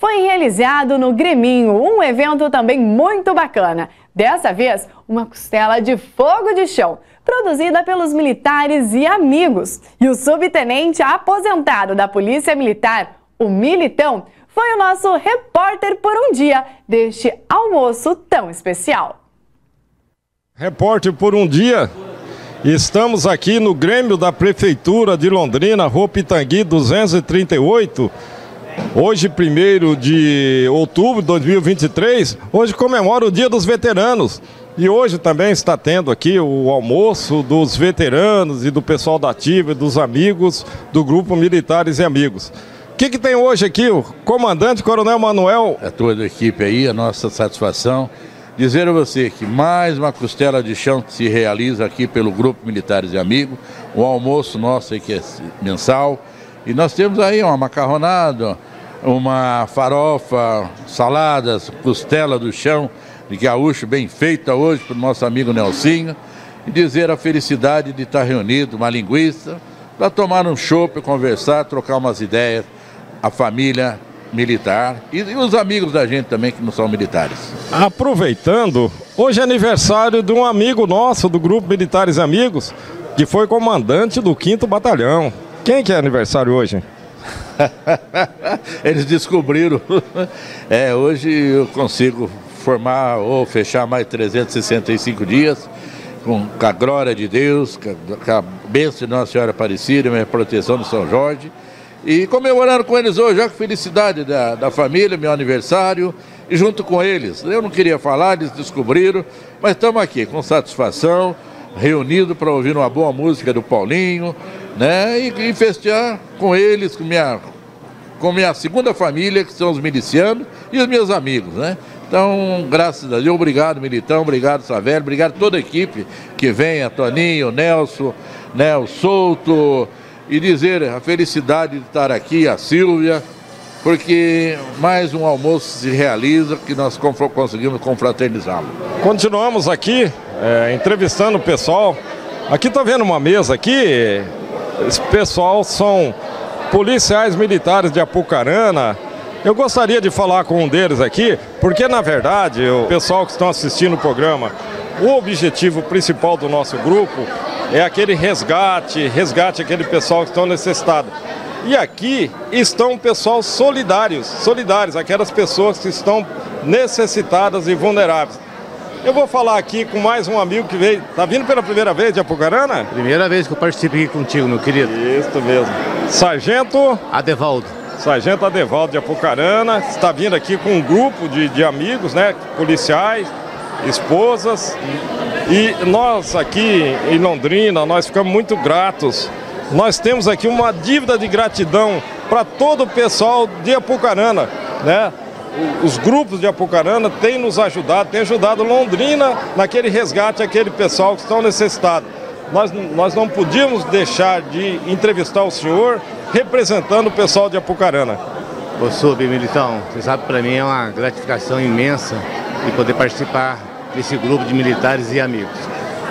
foi realizado no Greminho, um evento também muito bacana. Dessa vez, uma costela de fogo de chão, produzida pelos militares e amigos. E o subtenente aposentado da Polícia Militar, o Militão, foi o nosso repórter por um dia deste almoço tão especial. Repórter por um dia, estamos aqui no Grêmio da Prefeitura de Londrina, Rua Pitangui 238, hoje 1º de outubro de 2023, hoje comemora o Dia dos Veteranos. E hoje também está tendo aqui o almoço dos veteranos e do pessoal da ativa e dos amigos do Grupo Militares e Amigos. O que tem hoje aqui, o comandante Coronel Manuel? A toda a equipe aí, a nossa satisfação. Dizer a você que mais uma costela de chão que se realiza aqui pelo Grupo Militares e Amigos. O almoço nosso aqui é mensal. E nós temos aí uma macarronada, uma farofa, saladas, costela do chão de gaúcho bem feita hoje para o nosso amigo Nelsinho. E dizer a felicidade de estar reunido, uma linguiça, para tomar um chopp, conversar, trocar umas ideias, a família militar e os amigos da gente também que não são militares. Aproveitando, hoje é aniversário de um amigo nosso do Grupo Militares Amigos, que foi comandante do 5º Batalhão. Quem que é aniversário hoje? Eles descobriram. É, hoje eu consigo formar ou fechar mais 365 dias com a glória de Deus, com a bênção de Nossa Senhora Aparecida, minha proteção de São Jorge. E comemorando com eles hoje, já com felicidade da família, meu aniversário, e junto com eles. Eu não queria falar, eles descobriram, mas estamos aqui com satisfação, reunidos para ouvir uma boa música do Paulinho, né? E festejar com eles, com minha segunda família, que são os milicianos, e os meus amigos, né? Então, graças a Deus, obrigado Militão, obrigado Savel, obrigado toda a equipe que vem, a Toninho, Nelson, né, o Souto. E dizer a felicidade de estar aqui, a Silvia, porque mais um almoço se realiza que nós conseguimos confraternizá-lo. Continuamos aqui, entrevistando o pessoal. Aqui está vendo uma mesa aqui, esse pessoal são policiais militares de Apucarana. Eu gostaria de falar com um deles aqui, porque na verdade, o pessoal que estão assistindo o programa, o objetivo principal do nosso grupo é aquele resgate aquele pessoal que estão necessitado. E aqui estão pessoal solidários, aquelas pessoas que estão necessitadas e vulneráveis. Eu vou falar aqui com mais um amigo que veio, tá vindo pela primeira vez de Apucarana? Primeira vez que eu participo aqui contigo, meu querido. Isso mesmo. Sargento Adevaldo. Sargento Adevaldo de Apucarana, está vindo aqui com um grupo de amigos, né, policiais, esposas. E nós aqui em Londrina, nós ficamos muito gratos. Nós temos aqui uma dívida de gratidão para todo o pessoal de Apucarana, né? Os grupos de Apucarana têm nos ajudado, têm ajudado Londrina naquele resgate, aquele pessoal que estão necessitado. Nós não podíamos deixar de entrevistar o senhor representando o pessoal de Apucarana. Ô Sub, Militão, você sabe, para mim é uma gratificação imensa de poder participar desse grupo de militares e amigos.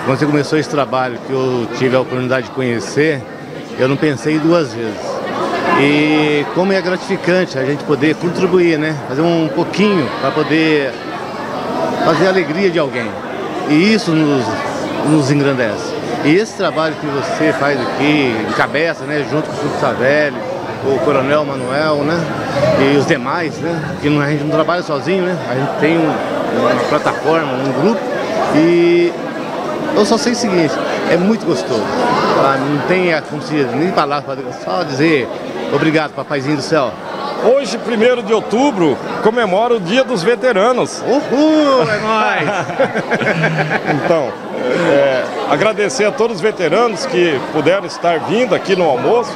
Quando você começou esse trabalho, que eu tive a oportunidade de conhecer, eu não pensei duas vezes. E como é gratificante a gente poder contribuir, né? Fazer um pouquinho para poder fazer a alegria de alguém. E isso nos engrandece. E esse trabalho que você faz aqui, encabeça, né? Junto com o Sulco Savelli, o Coronel Manuel, né? E os demais, né? Porque a gente não trabalha sozinho, né? A gente tem uma plataforma, um grupo, e eu só sei o seguinte, é muito gostoso, não tem nem palavra, só dizer obrigado, papaizinho do céu. Hoje, 1º de outubro, comemora o Dia dos Veteranos. Uhul, é nóis! Então, agradecer a todos os veteranos que puderam estar vindo aqui no almoço,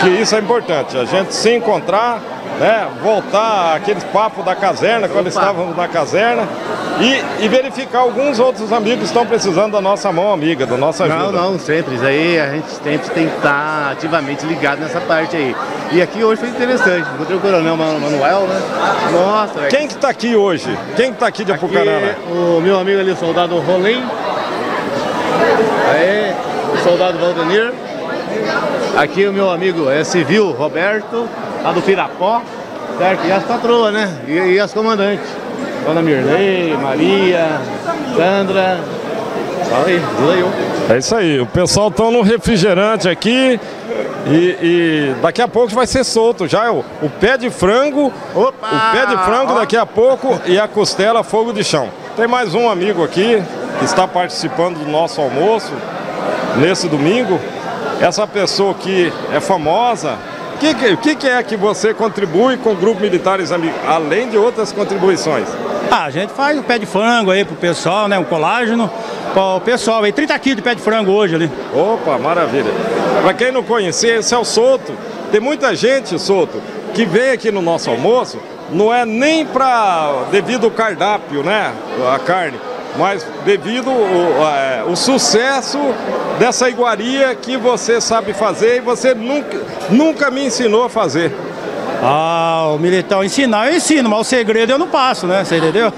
que isso é importante, a gente se encontrar, né, voltar aqueles papos da caserna, quando estávamos na caserna, e verificar alguns outros amigos que estão precisando da nossa mão amiga, da nossa ajuda. Não, sempre, isso aí a gente sempre tem que estar ativamente ligado nessa parte aí. E aqui hoje foi interessante, encontrei o Coronel Manuel, né? Nossa, velho. Quem que tá aqui hoje? Quem que tá aqui de Apucarana? O meu amigo ali, o soldado Rolim, aí, o soldado Valdemir, aqui o meu amigo civil Roberto, lá do Pirapó, certo? E as patroas, né? E as comandantes. Dona Mirlay, Maria, Sandra. Fala aí, ajuda aí. É isso aí, o pessoal tá no refrigerante aqui e daqui a pouco vai ser solto já o pé de frango. Opa! O pé de frango daqui a pouco e a costela fogo de chão. Tem mais um amigo aqui que está participando do nosso almoço nesse domingo. Essa pessoa que é famosa, o que é que você contribui com o Grupo Militares Amigos, além de outras contribuições? Ah, a gente faz o pé de frango aí pro pessoal, né, o colágeno, pro pessoal aí, 30 quilos de pé de frango hoje ali. Opa, maravilha. Para quem não conhecia, esse é o Souto. Tem muita gente, Souto, que vem aqui no nosso almoço, não é nem para devido ao cardápio, né, a carne, mas devido ao sucesso dessa iguaria que você sabe fazer e você nunca me ensinou a fazer. Ah, o militar ensinar eu ensino, mas o segredo eu não passo, né? Você entendeu?